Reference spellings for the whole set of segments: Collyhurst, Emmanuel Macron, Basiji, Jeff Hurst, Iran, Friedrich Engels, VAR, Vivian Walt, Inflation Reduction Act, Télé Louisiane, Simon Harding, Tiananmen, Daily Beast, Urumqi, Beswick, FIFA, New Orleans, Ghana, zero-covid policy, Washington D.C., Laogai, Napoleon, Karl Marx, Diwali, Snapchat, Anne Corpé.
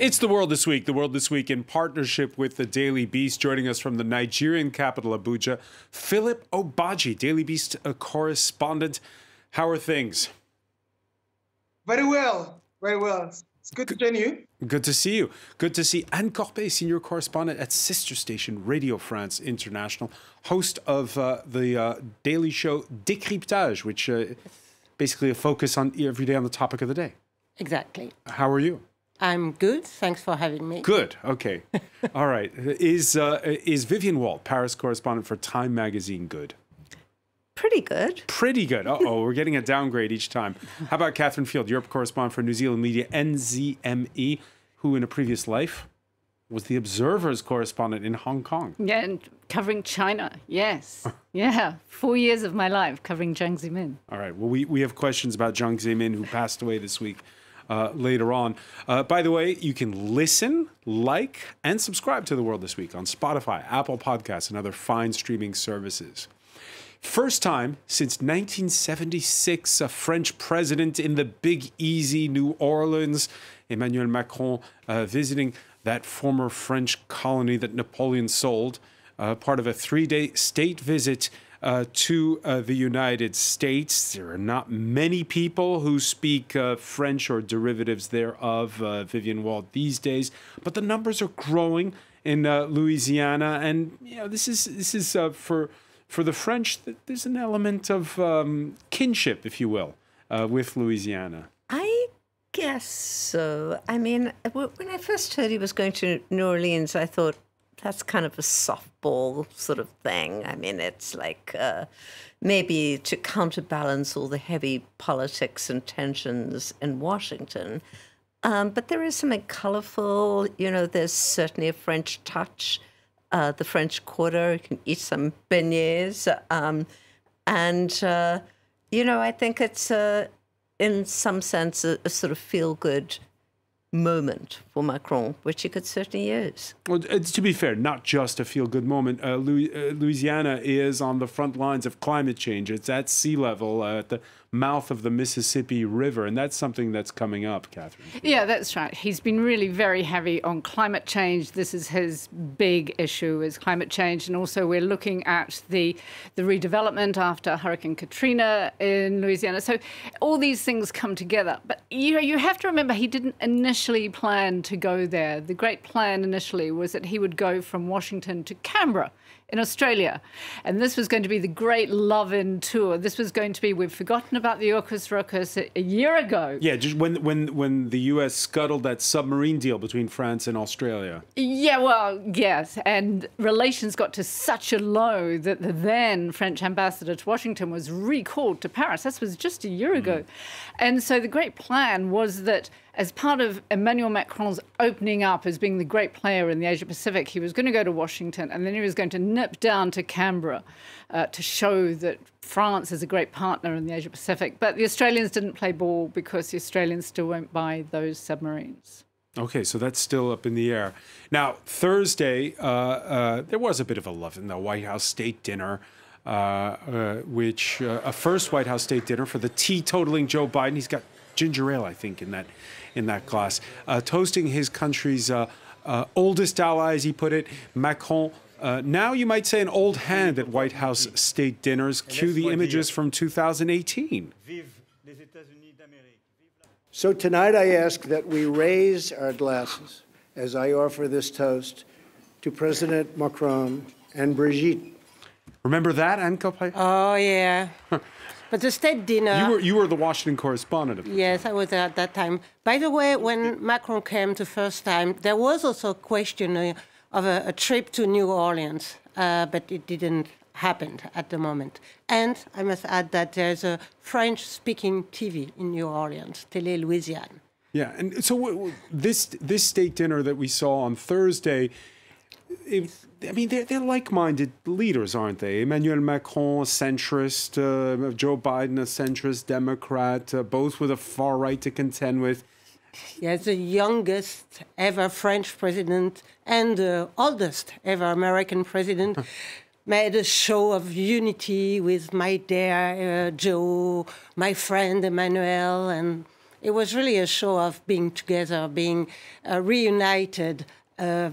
It's The World This Week in partnership with The Daily Beast. Joining us from the Nigerian capital, Abuja, Philippe Obaji, Daily Beast correspondent. How are things? Very well, very well. It's good to join you. Good to see you. Good to see Anne Corpé, senior correspondent at sister station Radio France International, host of the daily show Décryptage, which basically a focus on every day on the topic of the day. Exactly. How are you? I'm good. Thanks for having me. Good. Okay. All right. Is Vivian Walt, Paris correspondent for Time magazine, good? Pretty good. Pretty good. Uh-oh, we're getting a downgrade each time. How about Catherine Field, Europe correspondent for New Zealand media NZME, who in a previous life was the Observer's correspondent in Hong Kong. Yeah, and covering China. Yes. Yeah. 4 years of my life covering Jiang Zemin. All right. Well, we have questions about Jiang Zemin, who passed away this week. Later on. By the way, you can listen, like, and subscribe to The World This Week on Spotify, Apple Podcasts, and other fine streaming services. First time since 1976, a French president in the Big Easy, New Orleans, Emmanuel Macron, visiting that former French colony that Napoleon sold, part of a three-day state visit to the United States. There are not many people who speak French or derivatives thereof, Vivian Walt, these days, but the numbers are growing in Louisiana, and you know this is for the French. There's an element of kinship, if you will, with Louisiana. I guess so. I mean, when I first heard he was going to New Orleans, I thought, that's kind of a softball sort of thing. I mean, it's like maybe to counterbalance all the heavy politics and tensions in Washington. But there is something colorful. You know, there's certainly a French touch. The French Quarter, you can eat some beignets. You know, I think it's, in some sense, a sort of feel-good moment for Macron, which he could certainly use. Well, to be fair, not just a feel-good moment. Louisiana is on the front lines of climate change. It's at sea level, at the mouth of the Mississippi River, and that's something that's coming up, Catherine. Yeah, that's right. He's been really very heavy on climate change. This is his big issue, is climate change, and also we're looking at the redevelopment after Hurricane Katrina in Louisiana. So all these things come together. But you know, you have to remember he didn't initially plan to go there. The great plan initially was that he would go from Washington to Canberra in Australia. And this was going to be the great love-in tour. This was going to be, we've forgotten about the AUKUS ruckus a year ago. Yeah, just when the US scuttled that submarine deal between France and Australia. Yeah, well, yes. And relations got to such a low that the then French ambassador to Washington was recalled to Paris. This was just a year ago. And so the great plan was that as part of Emmanuel Macron's opening up as being the great player in the Asia-Pacific, he was going to go to Washington and then he was going to nip down to Canberra to show that France is a great partner in the Asia-Pacific. But the Australians didn't play ball because the Australians still won't buy those submarines. Okay, so that's still up in the air. Now, Thursday, there was a bit of a love in the White House state dinner, a first White House state dinner for the teetotaling Joe Biden. He's got ginger ale, I think, in that glass, toasting his country's oldest ally, as he put it, Macron. Now you might say an old hand at White House state dinners. Cue the images from 2018. So tonight I ask that we raise our glasses as I offer this toast to President Macron and Brigitte. Remember that, Anne Corpé? Oh, yeah. But the state dinner... You were the Washington correspondent. Yes, I was at that time. By the way, when Macron came the first time, there was also a question of a trip to New Orleans, but it didn't happen at the moment. And I must add that there's a French-speaking TV in New Orleans, Télé Louisiane. Yeah, and so this state dinner that we saw on Thursday... I mean, they're like-minded leaders, aren't they? Emmanuel Macron, a centrist, Joe Biden, a centrist Democrat, both with a far right to contend with. Yeah, the youngest ever French president and the oldest ever American president made a show of unity with my dear Joe, my friend Emmanuel, and It was really a show of being together, being reunited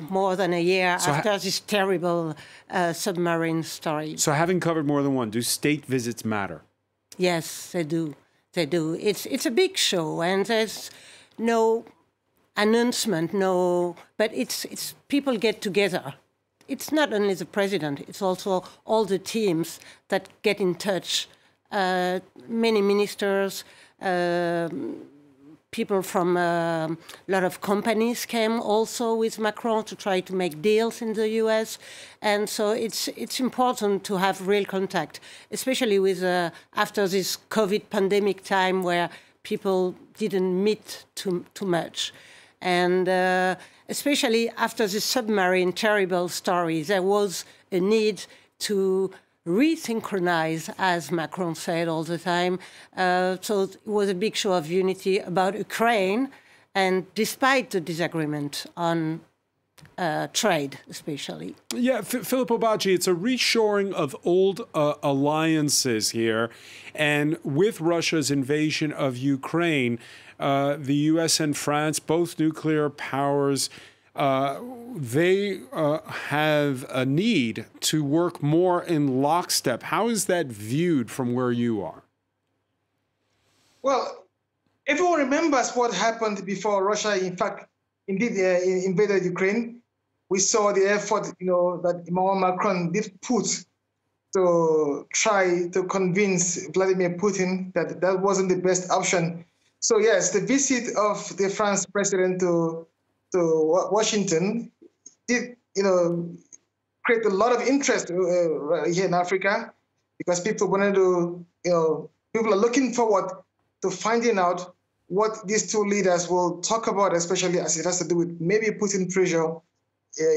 more than a year after this terrible submarine story. So having covered more than one, do state visits matter? Yes, they do. They do. It's a big show, and there's no announcement, no... But it's people get together. It's not only the president, it's also all the teams that get in touch. Many ministers, people from a lot of companies came also with Macron to try to make deals in the US. And so it's important to have real contact, especially with after this COVID pandemic time where people didn't meet too much. And especially after the submarine terrible story, there was a need to resynchronize, as Macron said all the time. So it was a big show of unity about Ukraine, and despite the disagreement on trade, especially. Yeah, Philippe Obaji, it's a reshoring of old alliances here. And with Russia's invasion of Ukraine, the U.S. and France, both nuclear powers, they have a need to work more in lockstep. How is that viewed from where you are? Well, everyone remembers what happened before Russia, in fact, invaded Ukraine. We saw the effort, you know, that Emmanuel Macron did put to try to convince Vladimir Putin that that wasn't the best option. So yes, the visit of the France president to Washington did, you know, create a lot of interest here in Africa, because people wanted to, you know, people are looking forward to finding out what these two leaders will talk about, especially as it has to do with maybe putting pressure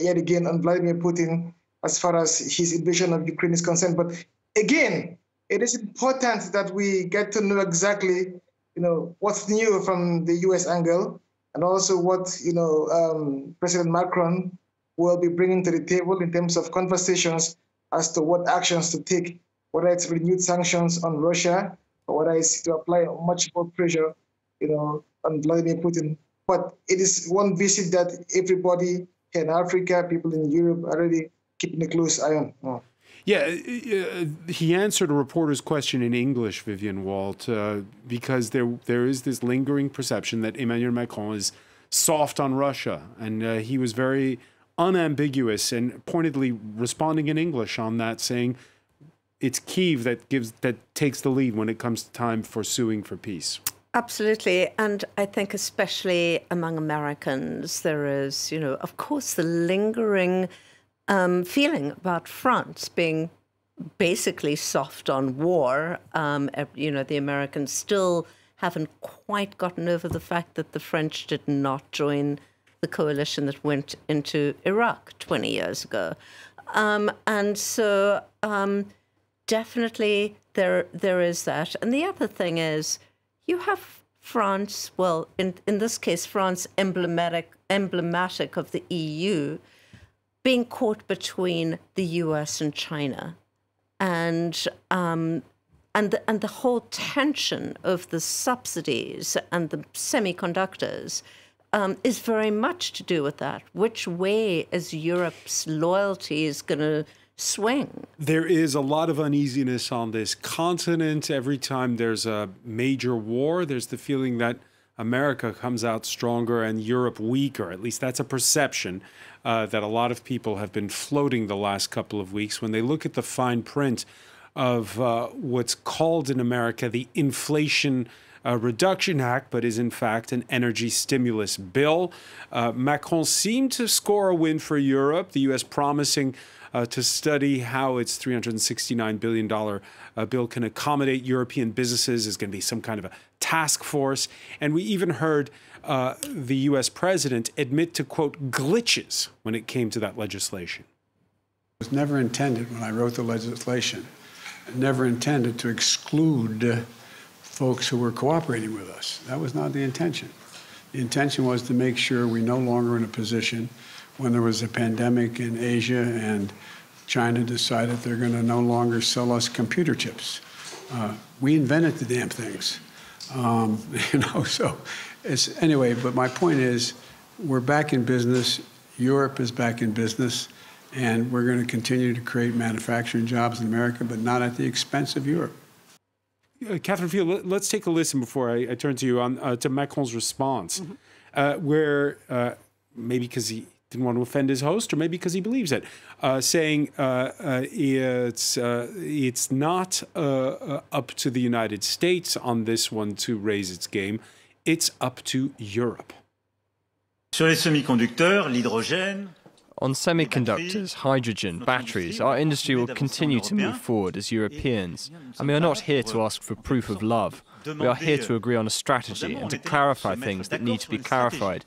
yet again on Vladimir Putin as far as his invasion of Ukraine is concerned. But again, it is important that we get to know exactly, you know, what's new from the U.S. angle, and also what, you know, President Macron will be bringing to the table in terms of conversations as to what actions to take, whether it's renewed sanctions on Russia or whether it's to apply much more pressure, you know, on Vladimir Putin. But it is one visit that everybody in Africa, people in Europe, are really keeping a close eye on. Oh. Yeah, he answered a reporter's question in English, Vivian Walt, because there is this lingering perception that Emmanuel Macron is soft on Russia, and he was very unambiguous and pointedly responding in English on that, saying it's Kyiv that takes the lead when it comes to time for suing for peace. Absolutely. And I think especially among Americans, there is, you know, of course, the lingering feeling about France being basically soft on war. You know, the Americans still haven't quite gotten over the fact that the French did not join the coalition that went into Iraq 20 years ago. And so definitely there is that. And the other thing is, you have France, well, in this case, France emblematic of the EU, being caught between the US and China, and the whole tension of the subsidies and the semiconductors is very much to do with that. Which way is Europe's loyalty is going to swing? There is a lot of uneasiness on this continent. Every time there's a major war, there's the feeling that America comes out stronger and Europe weaker. At least that's a perception that a lot of people have been floating the last couple of weeks when they look at the fine print of what's called in America the Inflation Reduction Act, but is in fact an energy stimulus bill. Macron seemed to score a win for Europe, the U.S. promising to study how its $369 billion bill can accommodate European businesses. There's going to be some kind of a task force. And we even heard the U.S. president admit to, quote, glitches when it came to that legislation. It was never intended, when I wrote the legislation, never intended to exclude folks who were cooperating with us. That was not the intention. The intention was to make sure we're no longer in a position when there was a pandemic in Asia and China decided they're going to no longer sell us computer chips. We invented the damn things. Anyway, but my point is, we're back in business. Europe is back in business, and we're going to continue to create manufacturing jobs in America, but not at the expense of Europe. Catherine Field, let's take a listen before I turn to you on to Macron's response, where maybe because he didn't want to offend his host, or maybe because he believes it, saying it's not up to the United States on this one to raise its game. It's up to Europe. Sur les semi-conducteurs, l'hydrogène. On semiconductors, hydrogen, batteries, our industry will continue to move forward as Europeans, and we are not here to ask for proof of love. We are here to agree on a strategy and to clarify things that need to be clarified.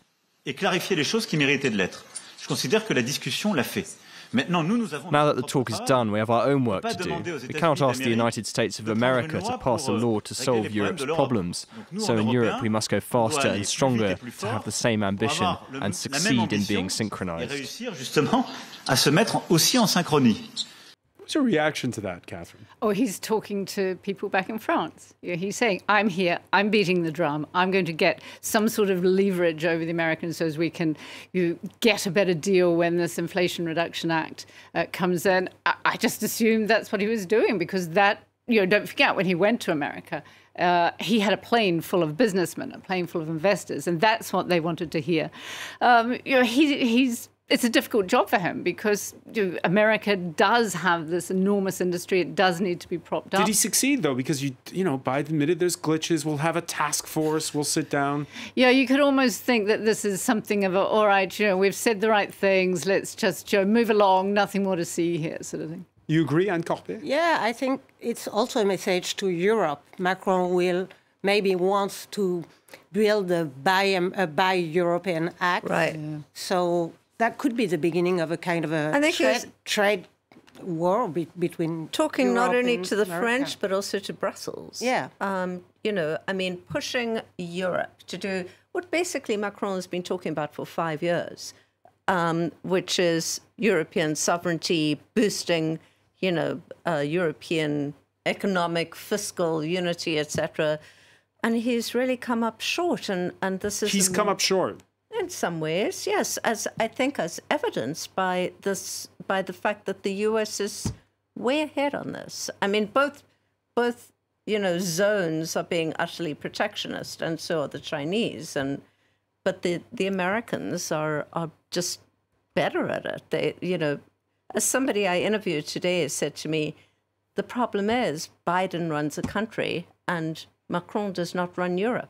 Now that the talk is done, we have our own work to do. We cannot ask the United States of America to pass a law to solve Europe's problems. So in Europe, we must go faster and stronger to have the same ambition and succeed in being synchronized. What's your reaction to that, Catherine? Oh, he's talking to people back in France. Yeah, he's saying, I'm here, I'm beating the drum, I'm going to get some sort of leverage over the Americans so as we can get a better deal when this Inflation Reduction Act comes in. I just assumed that's what he was doing because that, don't forget, when he went to America, he had a plane full of businessmen, a plane full of investors, and that's what they wanted to hear. It's a difficult job for him because America does have this enormous industry. It does need to be propped up. Did he succeed, though? Because, Biden admitted there's glitches. We'll have a task force. We'll sit down. Yeah, you could almost think that this is something of a, all right, we've said the right things. Let's just move along. Nothing more to see here sort of thing. You agree, Anne Corpé? Yeah, I think it's also a message to Europe. Macron will maybe wants to build a Buy European Act. Right. Yeah. So that could be the beginning of a kind of a trade war between talking Europe not only to the America. French but also to Brussels. Yeah, pushing Europe to do what basically Macron has been talking about for 5 years, which is European sovereignty, boosting, European economic, fiscal unity, etc. And he's really come up short, and this is come up short. In some ways, yes, as I think as evidenced by this, by the fact that the U.S. is way ahead on this. I mean, both zones are being utterly protectionist, and so are the Chinese. But the Americans are just better at it. They, as somebody I interviewed today said to me, the problem is Biden runs a country and Macron does not run Europe,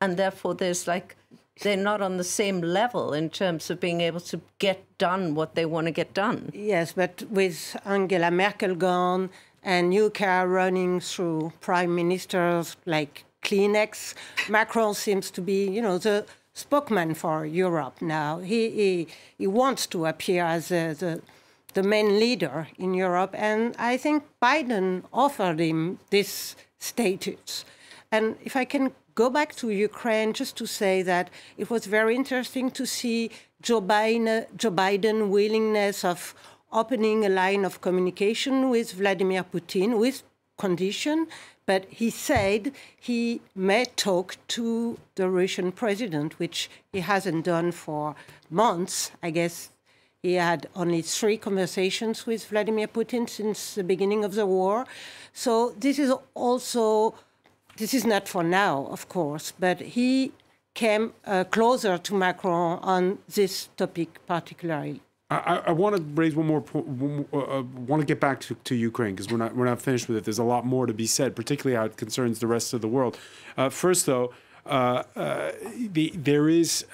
and therefore there's like. They're not on the same level in terms of being able to get done what they want to get done. Yes, but with Angela Merkel gone and UCA running through prime ministers like Kleenex, Macron seems to be, the spokesman for Europe now. He wants to appear as the main leader in Europe, and I think Biden offered him this status. And if I can go back to Ukraine, just to say that it was very interesting to see Joe Biden's willingness of opening a line of communication with Vladimir Putin, with condition, but he said he may talk to the Russian president, which he hasn't done for months. I guess he had only 3 conversations with Vladimir Putin since the beginning of the war. So this is also... This is not for now, of course, but he came closer to Macron on this topic particularly. I want to raise one more point. I want to get back to Ukraine because we're not finished with it. There's a lot more to be said, particularly how it concerns the rest of the world. First, though, there is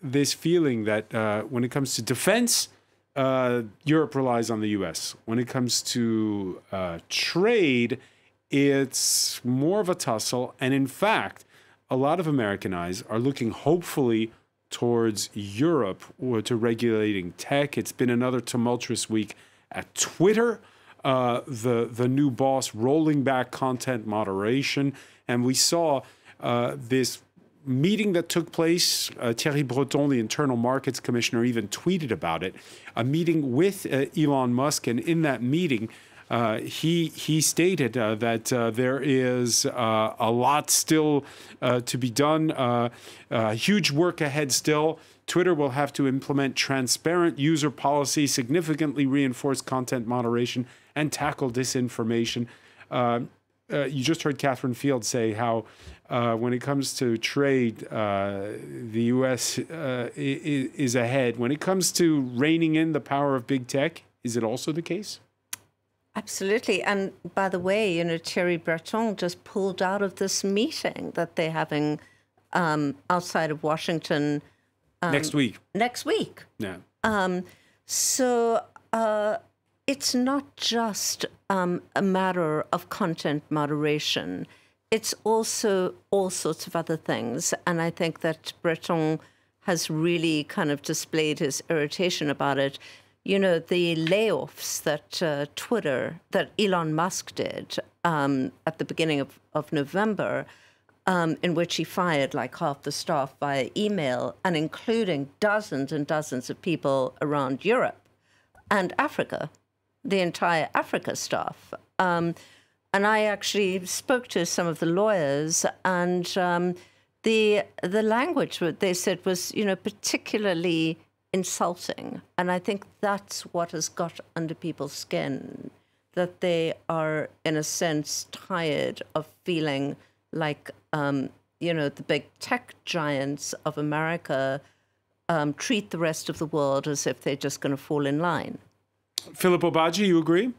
this feeling that when it comes to defense, Europe relies on the U.S. When it comes to trade, it's more of a tussle, and in fact, a lot of American eyes are looking hopefully towards Europe or to regulating tech. It's been another tumultuous week at Twitter, the new boss rolling back content moderation, and we saw this meeting that took place. Thierry Breton, the Internal Markets Commissioner, even tweeted about it, a meeting with Elon Musk, and in that meeting, He stated that there is a lot still to be done, huge work ahead still. Twitter will have to implement transparent user policy, significantly reinforce content moderation, and tackle disinformation. You just heard Catherine Field say how when it comes to trade, the U.S. Is ahead. When it comes to reining in the power of big tech, is it also the case? Absolutely. And by the way, you know, Thierry Breton just pulled out of this meeting that they're having outside of Washington. Next week. Next week. Yeah. It's not just a matter of content moderation. It's also all sorts of other things. And I think that Breton has really kind of displayed his irritation about it. You know, the layoffs that that Elon Musk did at the beginning of November, in which he fired like half the staff via email, and including dozens and dozens of people around Europe and Africa, the entire Africa staff. And I actually spoke to some of the lawyers, and the language that they said was, you know, particularly insulting. And I think that's what has got under people's skin, that they are, in a sense, tired of feeling like, you know, the big tech giants of America treat the rest of the world as if they're just going to fall in line. Philippe Obaji, you agree?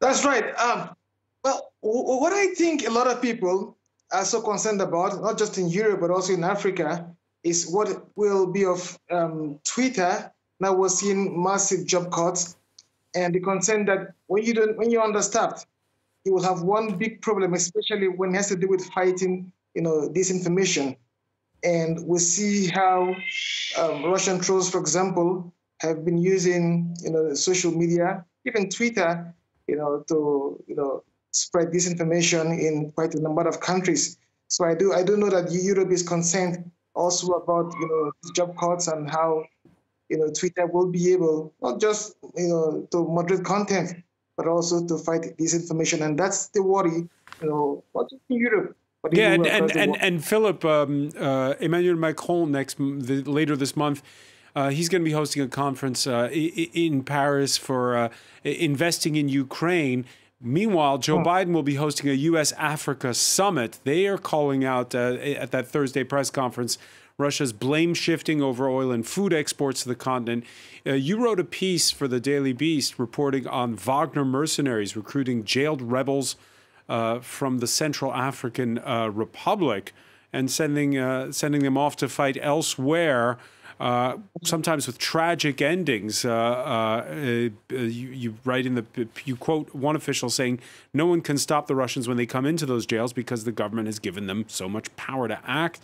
That's right. Well, what I think a lot of people are so concerned about, not just in Europe, but also in Africa, is what will be of Twitter. Now we're seeing massive job cuts, and the concern that when you're understaffed, you will have one big problem, especially when it has to do with fighting, you know, disinformation. And we see how Russian trolls, for example, have been using, you know, social media, even Twitter, you know, to, you know, spread disinformation in quite a number of countries. So I do know that Europe is concerned also about, you know, job cuts and how, you know, Twitter will be able not just, you know, to moderate content, but also to fight disinformation, and that's the worry, you know, not just in Europe. Yeah, and Philip, Emmanuel Macron later this month, he's going to be hosting a conference in Paris for investing in Ukraine. Meanwhile, Joe Biden will be hosting a U.S.-Africa summit. They are calling out at that Thursday press conference Russia's blame shifting over oil and food exports to the continent. You wrote a piece for the Daily Beast reporting on Wagner mercenaries recruiting jailed rebels from the Central African Republic and sending them off to fight elsewhere, sometimes with tragic endings. You write in you quote one official saying, "No one can stop the Russians when they come into those jails because the government has given them so much power to act."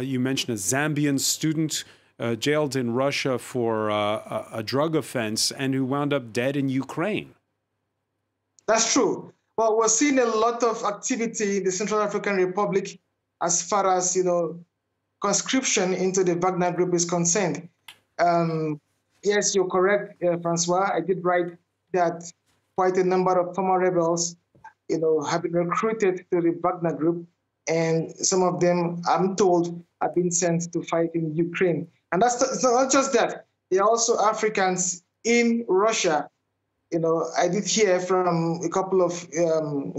You mentioned a Zambian student jailed in Russia for a drug offense and who wound up dead in Ukraine. That's true. Well, we're seeing a lot of activity in the Central African Republic as far as, you know, conscription into the Wagner group is concerned. Yes, you're correct, Francois. I did write that quite a number of former rebels, you know, have been recruited to the Wagner group, and some of them, I'm told, have been sent to fight in Ukraine. And that's not just that. There are also Africans in Russia. You know, I did hear from a couple of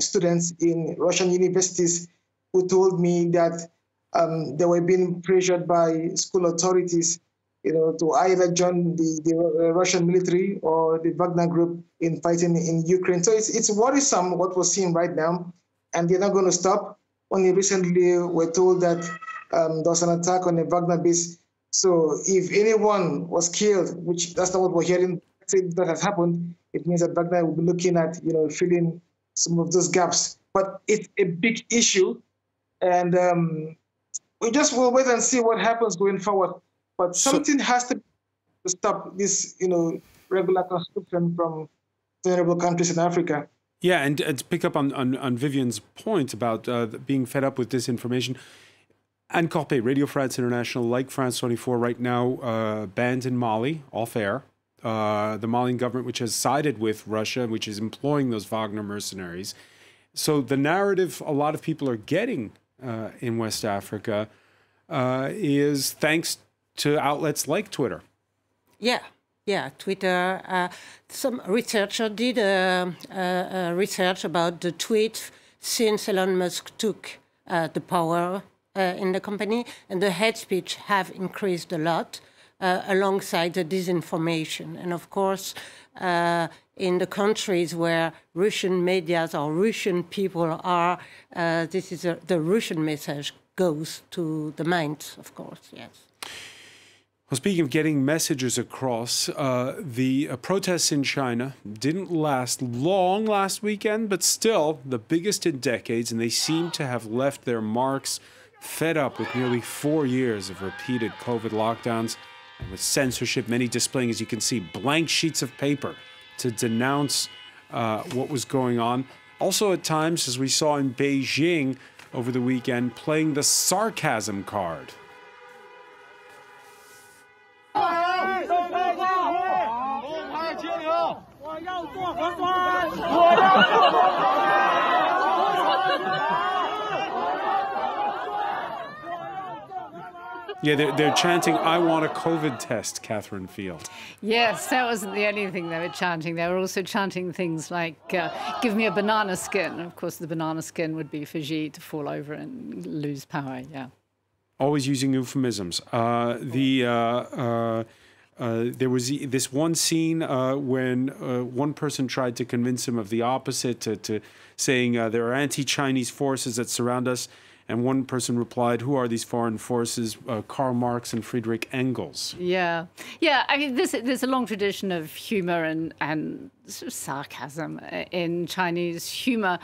students in Russian universities who told me that they were being pressured by school authorities, you know, to either join the Russian military or the Wagner group in fighting in Ukraine. So it's worrisome what we're seeing right now, and they're not going to stop. Only recently we're told that there was an attack on a Wagner base. So if anyone was killed, which that's not what we're hearing, that has happened, it means that Wagner will be looking at, you know, filling some of those gaps. But it's a big issue, and we just will wait and see what happens going forward. But something has to stop this, you know, regular conscription from vulnerable countries in Africa. Yeah, and to pick up on Vivian's point about being fed up with disinformation, Anne Corpé, Radio France International, like France 24 right now, banned in Mali, off air. the Malian government, which has sided with Russia, which is employing those Wagner mercenaries. So the narrative a lot of people are getting in West Africa is thanks to outlets like Twitter. Yeah. Yeah, Twitter. Some researcher did research about the tweets since Elon Musk took the power in the company, and the hate speech have increased a lot alongside the disinformation. And of course, in the countries where Russian medias or Russian people are, this is the Russian message goes to the minds, of course, yes. Well, speaking of getting messages across, the protests in China didn't last long last weekend, but still the biggest in decades, and they seem to have left their marks, fed up with nearly 4 years of repeated COVID lockdowns and with censorship, many displaying, as you can see, blank sheets of paper to denounce what was going on. Also at times, as we saw in Beijing over the weekend, playing the sarcasm card. Yeah, they're chanting, "I want a COVID test," Catherine Field. Yes, that wasn't the only thing they were chanting. They were also chanting things like, "Give me a banana skin." Of course, the banana skin would be for Xi to fall over and lose power, yeah. Always using euphemisms. There was this one scene when one person tried to convince him of the opposite, to saying there are anti-Chinese forces that surround us. And one person replied, "Who are these foreign forces? Karl Marx and Friedrich Engels." Yeah. Yeah, I mean, there's a long tradition of humor and sort of sarcasm in Chinese humor.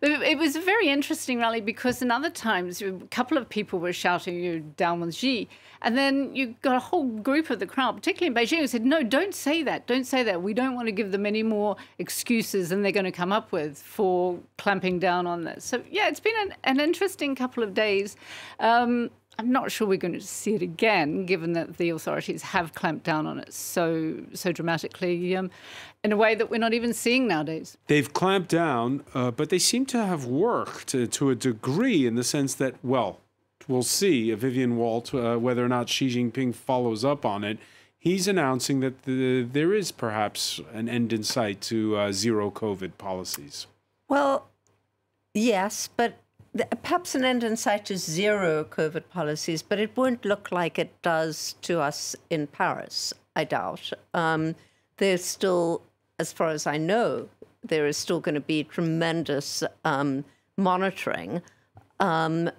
But it was a very interesting rally because in other times, a couple of people were shouting, "Down with Xi." And then you got a whole group of the crowd, particularly in Beijing, who said, "No, don't say that. Don't say that. We don't want to give them any more excuses than they're going to come up with for clamping down on this." So, yeah, it's been an interesting couple of days. I'm not sure we're going to see it again, given that the authorities have clamped down on it so dramatically in a way that we're not even seeing nowadays. They've clamped down, but they seem to have worked to a degree in the sense that, well, we'll see Vivian Walt, whether or not Xi Jinping follows up on it. He's announcing that there is perhaps an end in sight to zero COVID policies. Well, yes, but perhaps an end in sight to zero COVID policies, but it won't look like it does to us in Paris, I doubt. There's still, as far as I know, there is still going to be tremendous monitoring. And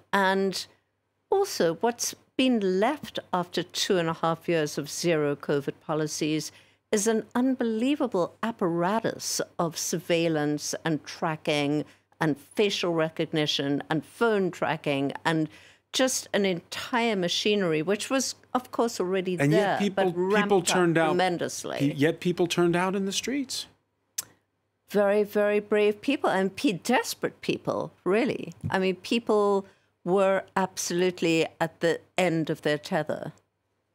also, what's been left after 2.5 years of zero COVID policies is an unbelievable apparatus of surveillance and tracking and facial recognition and phone tracking and just an entire machinery, which was, of course, already there, yet people turned out tremendously. Yet people turned out in the streets. Very, very brave people and desperate people, really. I mean, people were absolutely at the end of their tether.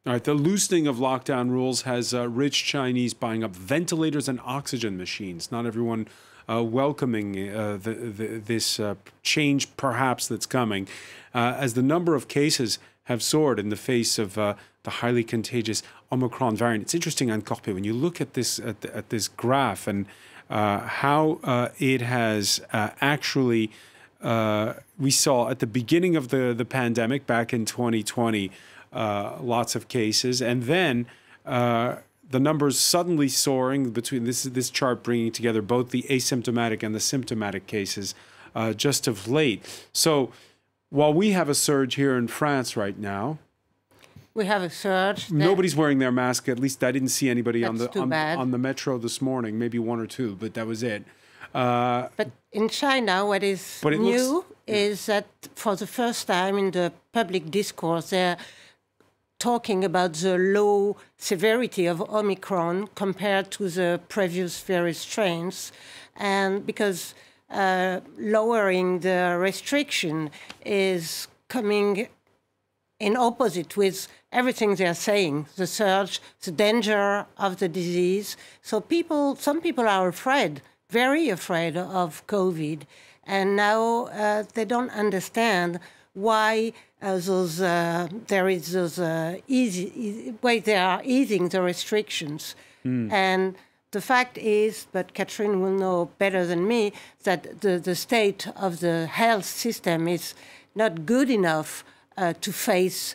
All right, the loosening of lockdown rules has rich Chinese buying up ventilators and oxygen machines. Not everyone welcoming this change, perhaps, that's coming, as the number of cases have soared in the face of the highly contagious Omicron variant. It's interesting, Anne Corpé, when you look at this at this graph and how it has actually, we saw at the beginning of the pandemic back in 2020, lots of cases, and then the numbers suddenly soaring between this chart bringing together both the asymptomatic and the symptomatic cases just of late. So while we have a surge here in France right now, we have a surge. Nobody's wearing their mask. At least I didn't see anybody on the metro this morning. Maybe one or two, but that was it. But in China, what is new is that for the first time in the public discourse, there. Talking about the low severity of Omicron compared to the previous various strains, and because lowering the restriction is coming in opposite with everything they are saying, the surge, the danger of the disease. So people, some people are afraid, very afraid of COVID. And now they don't understand why they are easing the restrictions. Mm. And the fact is, but Catherine will know better than me, that the state of the health system is not good enough to face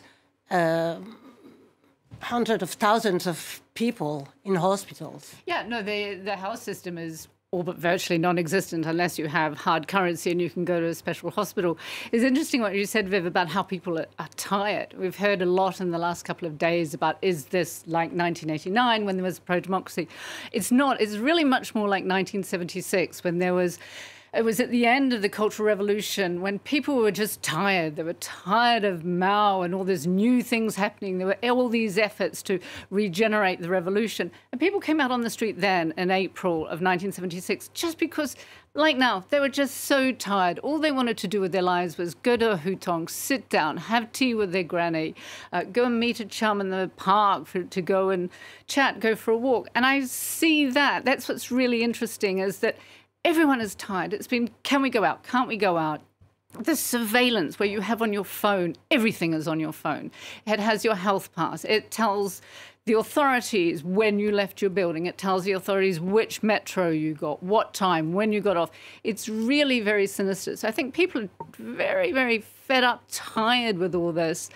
hundreds of thousands of people in hospitals. Yeah, no, the health system is all but virtually non-existent unless you have hard currency and you can go to a special hospital. It's interesting what you said, Viv, about how people are tired. We've heard a lot in the last couple of days about, is this like 1989 when there was pro-democracy? It's not. It's really much more like 1976 when there was... It was at the end of the Cultural Revolution when people were just tired. They were tired of Mao and all these new things happening. There were all these efforts to regenerate the revolution. And people came out on the street then in April of 1976 just because, like now, they were just so tired. All they wanted to do with their lives was go to a hutong, sit down, have tea with their granny, go and meet a chum in the park to go and chat, go for a walk. And I see that. That's what's really interesting is that everyone is tired. It's been, can we go out? Can't we go out? The surveillance where you have on your phone, everything is on your phone. It has your health pass. It tells the authorities when you left your building. It tells the authorities which metro you got, what time, when you got off. It's really very sinister. So I think people are very, very fed up, tired with all this.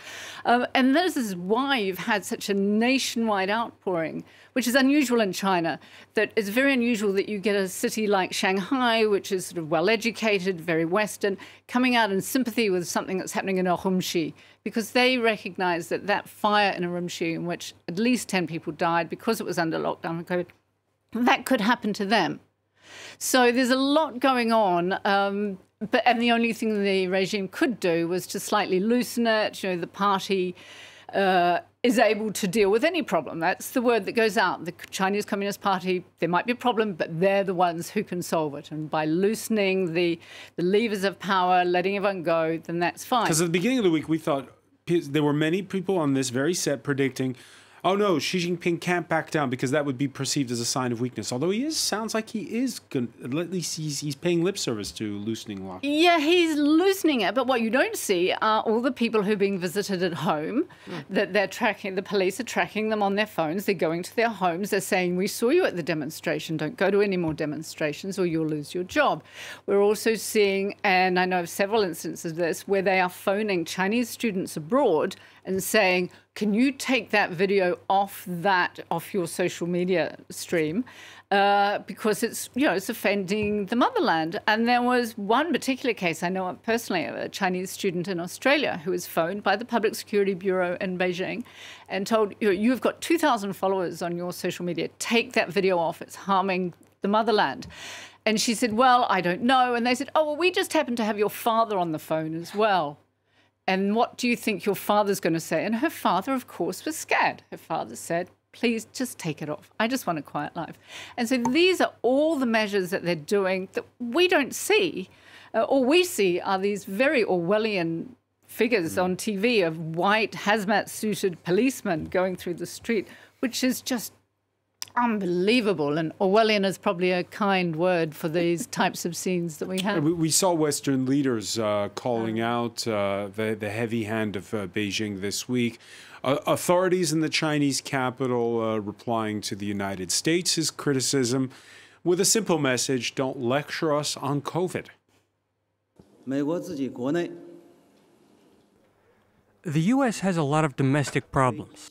And this is why you've had such a nationwide outpouring, which is unusual in China, that it's very unusual that you get a city like Shanghai, which is sort of well-educated, very Western, coming out in sympathy with something that's happening in a Urumqi, because they recognize that that fire in Urumqi, in which at least 10 people died because it was under lockdown and COVID, that could happen to them. So there's a lot going on, and the only thing the regime could do was to slightly loosen it. You know, the party is able to deal with any problem. That's the word that goes out. The Chinese Communist Party, there might be a problem, but they're the ones who can solve it. And by loosening the levers of power, letting everyone go, then that's fine. Because at the beginning of the week, we thought there were many people on this very set predicting, oh no, Xi Jinping can't back down because that would be perceived as a sign of weakness. Although he is, sounds like he is, at least he's paying lip service to loosening lockdown. Yeah, he's loosening it. But what you don't see are all the people who are being visited at home, that they're tracking, the police are tracking them on their phones. They're going to their homes. They're saying, we saw you at the demonstration. Don't go to any more demonstrations or you'll lose your job. We're also seeing, and I know of several instances of this, where they are phoning Chinese students abroad and saying, can you take that video off your social media stream because it's, you know, it's offending the motherland. And there was one particular case I know of personally of a Chinese student in Australia who was phoned by the Public Security Bureau in Beijing and told, you know, you've got 2,000 followers on your social media. Take that video off. It's harming the motherland. And she said, well, I don't know. And they said, oh, well, we just happen to have your father on the phone as well. And what do you think your father's going to say? And her father, of course, was scared. Her father said, please just take it off. I just want a quiet life. And so these are all the measures that they're doing that we don't see. All we see are these very Orwellian figures on TV of white hazmat-suited policemen going through the street, which is just unbelievable, and Orwellian is probably a kind word for these types of scenes that we have. We saw Western leaders calling out the heavy hand of Beijing this week. Authorities in the Chinese capital replying to the United States' criticism with a simple message, don't lecture us on COVID. The U.S. has a lot of domestic problems.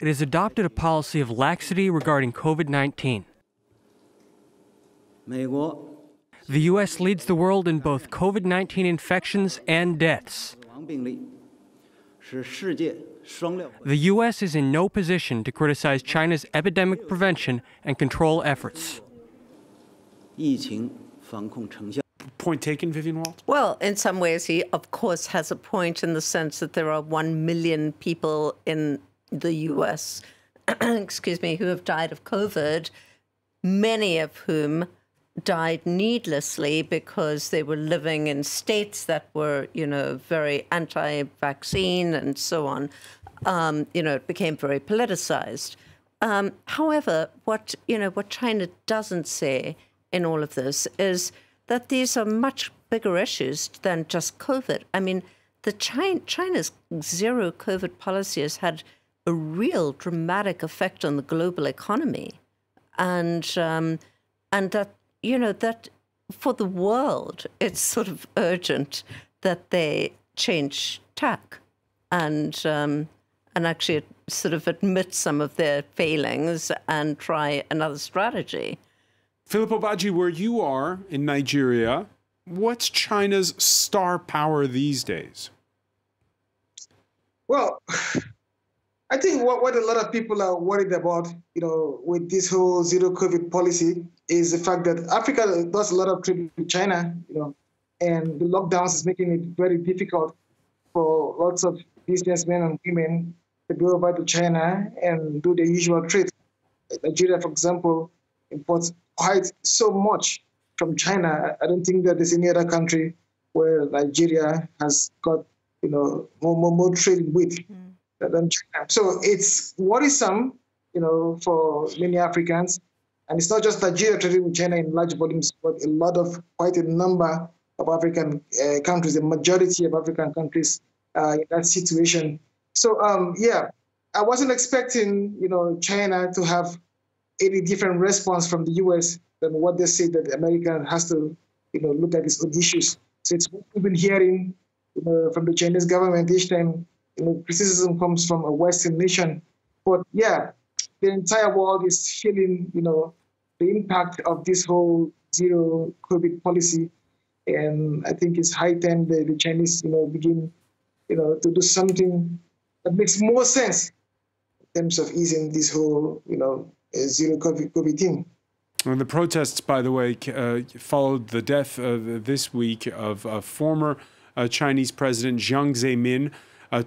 It has adopted a policy of laxity regarding COVID-19. The U.S. leads the world in both COVID-19 infections and deaths. The U.S. is in no position to criticize China's epidemic prevention and control efforts. Point taken, Vivian Walt? Well, in some ways, he, of course, has a point in the sense that there are 1 million people in the U.S., excuse me, who have died of COVID, many of whom died needlessly because they were living in states that were, you know, very anti-vaccine and so on. You know, it became very politicized. However, what, you know, what China doesn't say in all of this is that these are much bigger issues than just COVID. I mean, the China's zero COVID policy has had a real dramatic effect on the global economy, and that, you know, that for the world, it's sort of urgent that they change tack and actually sort of admit some of their failings and try another strategy. Philippe Obaji, where you are in Nigeria, what's China's star power these days? Well, I think what a lot of people are worried about, you know, with this whole zero COVID policy is the fact that Africa does a lot of trade with China, you know, and the lockdowns is making it very difficult for lots of businessmen and women to go over to China and do the usual trade. Nigeria, for example, imports quite so much from China. I don't think that there's any other country where Nigeria has got, you know, more trade with than China. So it's worrisome, you know, for many Africans. And it's not just Nigeria trading with China in large volumes, but quite a number of African countries, the majority of African countries in that situation. So, yeah, I wasn't expecting, you know, China to have any different response from the U.S. than what they say that America has to, you know, look at its own issues. So it's what we've been hearing, you know, from the Chinese government each time, you know, criticism comes from a Western nation. But, yeah, the entire world is feeling, you know, the impact of this whole zero COVID policy. And I think it's high time the Chinese, you know, begin, you know, to do something that makes more sense in terms of easing this whole, you know, zero COVID thing. And the protests, by the way, followed the death this week of former Chinese President Jiang Zemin,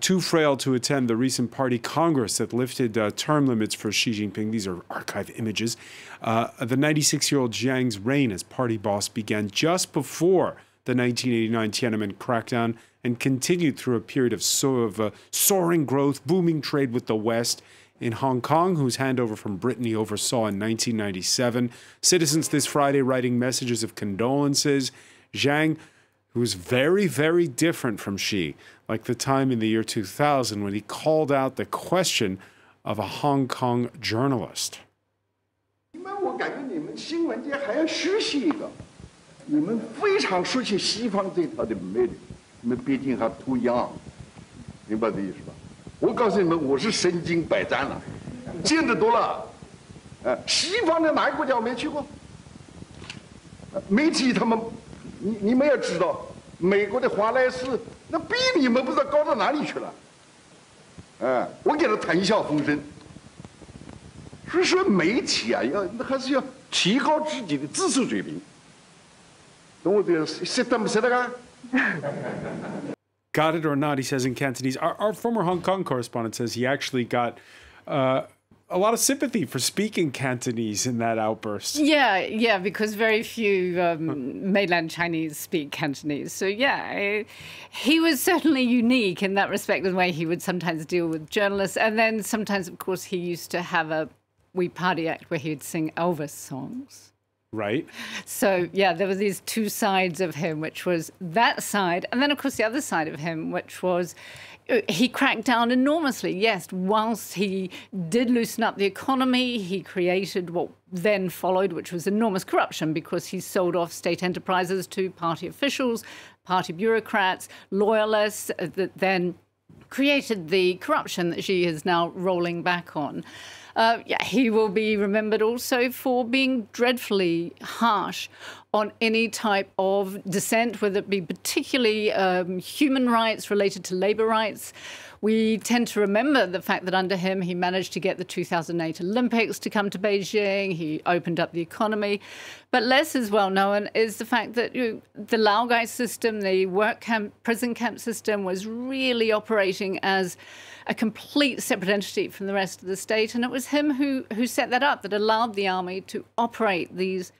too frail to attend the recent party Congress that lifted term limits for Xi Jinping. These are archive images. The 96-year-old Jiang's reign as party boss began just before the 1989 Tiananmen crackdown and continued through a period of soaring growth, booming trade with the West. In Hong Kong, whose handover from Britain he oversaw in 1997, citizens this Friday writing messages of condolences. Jiang, who was very, very different from Xi, like the time in the year 2000 when he called out the question of a Hong Kong journalist. Got it or not, he says in Cantonese. Our former Hong Kong correspondent says he actually got a lot of sympathy for speaking Cantonese in that outburst. Yeah, yeah, because very few mainland Chinese speak Cantonese. So, yeah, he was certainly unique in that respect, the way he would sometimes deal with journalists. And then sometimes, of course, he used to have a wee party act where he would sing Elvis songs. Right. So, yeah, there were these two sides of him, which was that side. And then, of course, the other side of him, which was he cracked down enormously. Yes, whilst he did loosen up the economy, he created what then followed, which was enormous corruption because he sold off state enterprises to party officials, party bureaucrats, loyalists that then created the corruption that Xi is now rolling back on. Yeah, he will be remembered also for being dreadfully harsh on any type of dissent, whether it be particularly human rights related to labor rights. We tend to remember the fact that under him, he managed to get the 2008 Olympics to come to Beijing. He opened up the economy. But less is well known is the fact that the Laogai system, the work camp, prison camp system, was really operating as a complete separate entity from the rest of the state. And it was him who set that up, that allowed the army to operate these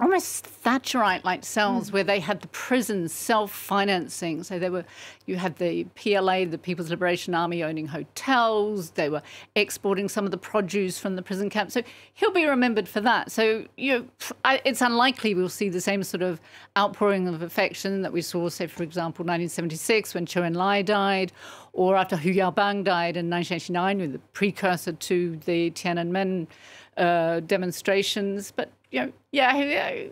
almost Thatcherite-like cells where they had the prisons self-financing. So they were, you had the PLA, the People's Liberation Army, owning hotels. They were exporting some of the produce from the prison camp. So he'll be remembered for that. So you know, it's unlikely we'll see the same sort of outpouring of affection that we saw, say, for example, 1976 when Chou Enlai died, or after Hu Yaobang died in 1989 with the precursor to the Tiananmen demonstrations. But you know,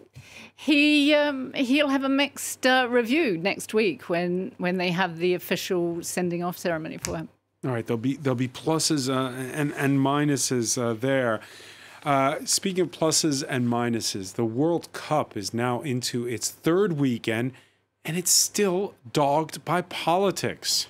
he'll have a mixed review next week when they have the official sending off ceremony for him. All right, there'll be pluses and minuses there. Speaking of pluses and minuses, the World Cup is now into its third weekend, and it's still dogged by politics.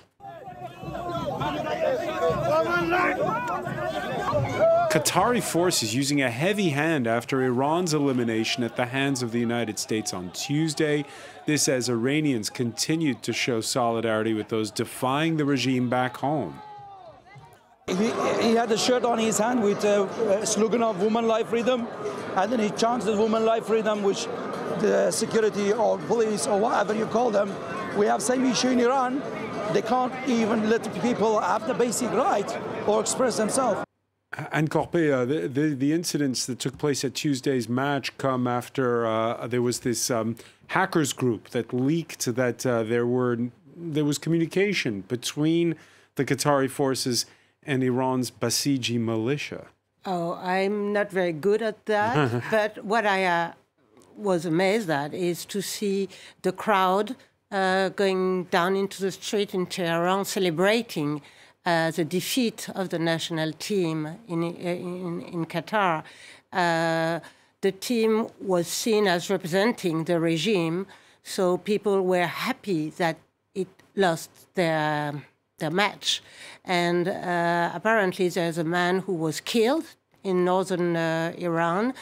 Qatari forces using a heavy hand after Iran's elimination at the hands of the United States on Tuesday. This as Iranians continued to show solidarity with those defying the regime back home. He had a shirt on his hand with a slogan of "Woman, Life, Freedom," and then he chanted "Woman, Life, Freedom," which the security or police or whatever you call them, we have same issue in Iran. They can't even let people have the basic right or express themselves. Anne Corpé, the incidents that took place at Tuesday's match come after there was this hackers group that leaked that there was communication between the Qatari forces and Iran's Basiji militia. Oh, I'm not very good at that, but what I was amazed at is to see the crowd going down into the street in Tehran celebrating the defeat of the national team in Qatar. The team was seen as representing the regime, so people were happy that it lost their match. And apparently there's a man who was killed in northern Iran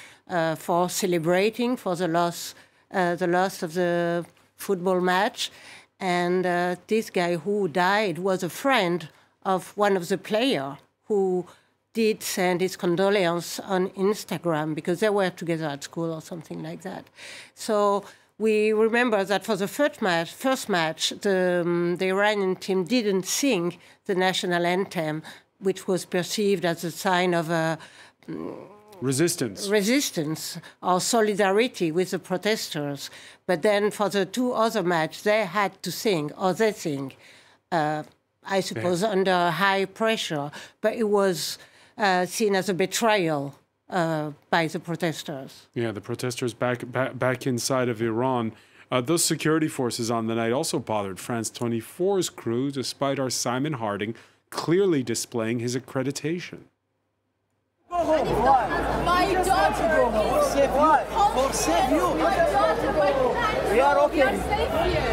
for celebrating for the loss of the football match. And this guy who died was a friend of one of the players who did send his condolence on Instagram because they were together at school or something like that. So we remember that for the first match, the Iranian team didn't sing the national anthem, which was perceived as a sign of a resistance or solidarity with the protesters. But then for the two other matches, they had to sing, or they sing. I suppose, yeah, under high pressure, but it was seen as a betrayal by the protesters. Yeah, the protesters back inside of Iran. Those security forces on the night also bothered France 24's crew, despite our Simon Harding clearly displaying his accreditation. My daughter, we are okay.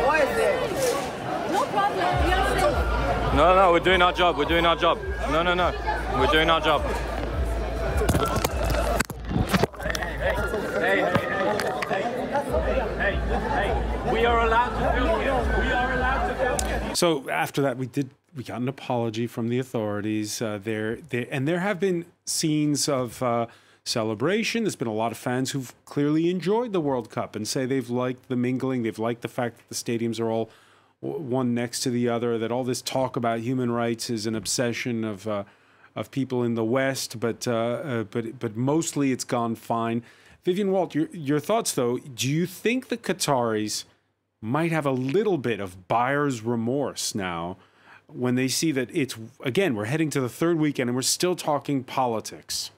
Why is that? No problem. We are safe. No, no, we're doing our job. We're doing our job. No, no, no. We're doing our job. Hey, hey, hey. Hey, hey, hey, hey. We are allowed to film here. We are allowed to film here. So after that, we got an apology from the authorities. There have been scenes of celebration. There's been a lot of fans who've clearly enjoyed the World Cup and say they've liked the mingling. They've liked the fact that the stadiums are all one next to the other, that all this talk about human rights is an obsession of people in the West, but mostly it's gone fine. Vivian Walt, your thoughts, though. Do you think the Qataris might have a little bit of buyer's remorse now when they see that it's, again, we're heading to the third weekend and we're still talking politics?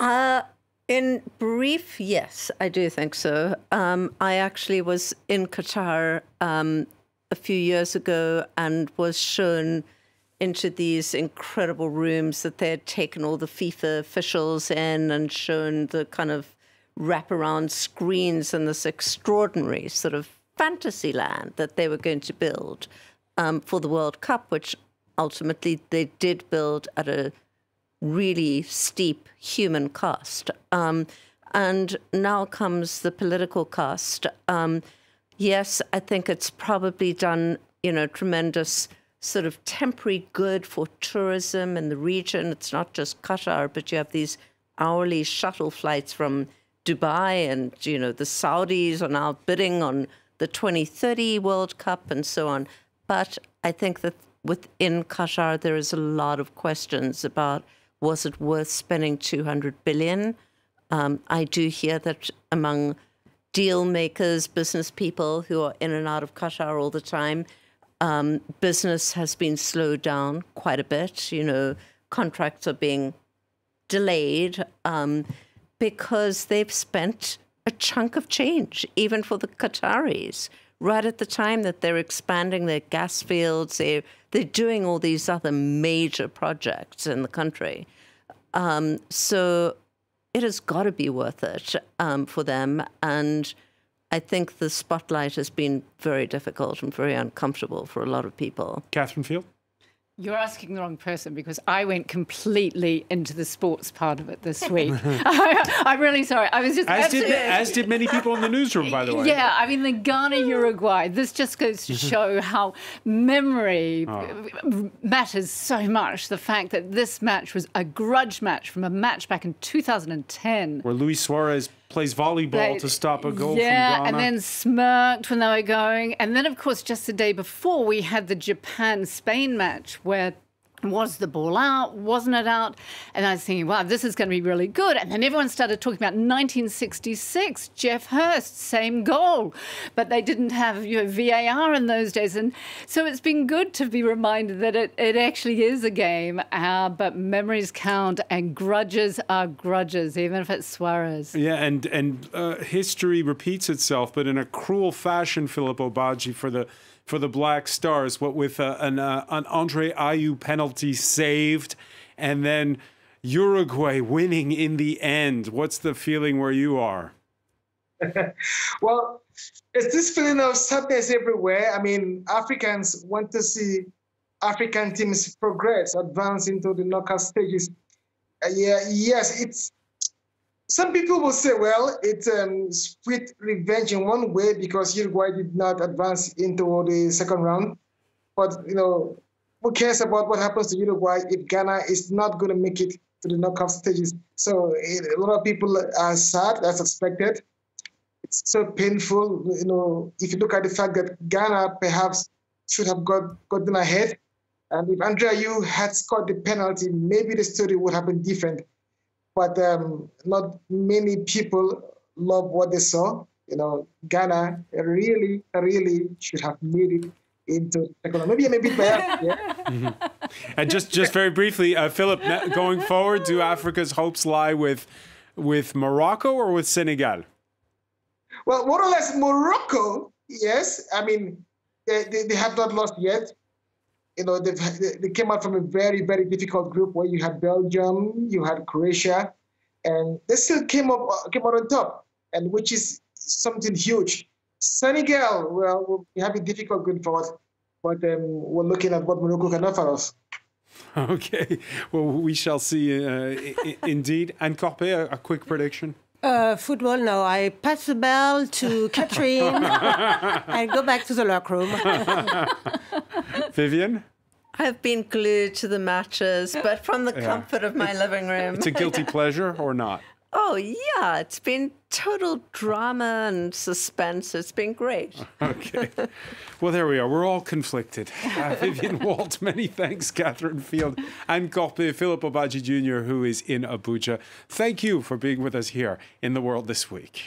In brief, yes, I do think so. I actually was in Qatar a few years ago and was shown into these incredible rooms that they had taken all the FIFA officials in and shown the kind of wraparound screens and this extraordinary sort of fantasy land that they were going to build for the World Cup, which ultimately they did build at a really steep human cost. And now comes the political cost. Yes, I think it's probably done, you know, tremendous sort of temporary good for tourism in the region. It's not just Qatar, but you have these hourly shuttle flights from Dubai and, you know, the Saudis are now bidding on the 2030 World Cup and so on. But I think that within Qatar, there is a lot of questions about, was it worth spending $200 billion? I do hear that among deal makers, business people who are in and out of Qatar all the time, business has been slowed down quite a bit. You know, contracts are being delayed because they've spent a chunk of change, even for the Qataris, right at the time that they're expanding their gas fields. They're doing all these other major projects in the country. So it has got to be worth it for them. And I think the spotlight has been very difficult and very uncomfortable for a lot of people. Catherine Field? You're asking the wrong person, because I went completely into the sports part of it this week. I'm really sorry. I was just as did many people in the newsroom, by the way. Yeah, I mean, the Ghana, Uruguay. This just goes to show how memory matters so much. The fact that this match was a grudge match from a match back in 2010, where Luis Suarez plays volleyball to stop a goal from Ghana. And then smirked when they were going. And then, of course, just the day before, we had the Japan-Spain match where was the ball out, wasn't it out? And I was thinking, wow, this is going to be really good. And then everyone started talking about 1966, Jeff Hurst, same goal. But they didn't have, you know, VAR in those days. And so it's been good to be reminded that it actually is a game, but memories count and grudges are grudges, even if it's Suarez. Yeah, and history repeats itself, but in a cruel fashion, Philippe Obaji, for the Black Stars, what with an Andre Ayew penalty saved, and then Uruguay winning in the end. What's the feeling where you are? Well, it's this feeling of sadness everywhere. I mean, Africans want to see African teams progress, advance into the knockout stages. Yes, it's... Some people will say, well, it's sweet revenge in one way because Uruguay did not advance into the second round. But, you know, who cares about what happens to Uruguay if Ghana is not going to make it to the knockout stages? So a lot of people are sad, as expected. It's so painful, you know, if you look at the fact that Ghana perhaps should have gotten ahead. And if Andre Ayew had scored the penalty, maybe the story would have been different. But not many people love what they saw. You know, Ghana really, really should have made it into Ecuador. Maybe I'm a bit bad. And just very briefly, Philip, going forward, do Africa's hopes lie with Morocco or with Senegal? Well, more or less Morocco, yes. I mean, they have not lost yet. You know, they came out from a very, very difficult group where you had Belgium, you had Croatia, and they still came out on top, and which is something huge. Senegal, well, we have a difficult group forward, but we're looking at what Morocco can offer us. Okay, well, we shall see indeed. Anne Corpé, a quick prediction. Football, no. I pass the ball to Catherine and go back to the locker room. Vivian? I've been glued to the matches, but from the comfort of my living room. It's a guilty pleasure or not? Oh, yeah. It's been total drama and suspense. It's been great. Okay. Well, there we are. We're all conflicted. Vivian Walt, many thanks. Catherine Field, Anne Corpé, Philippe Obaji Jr., who is in Abuja. Thank you for being with us here in The World This Week.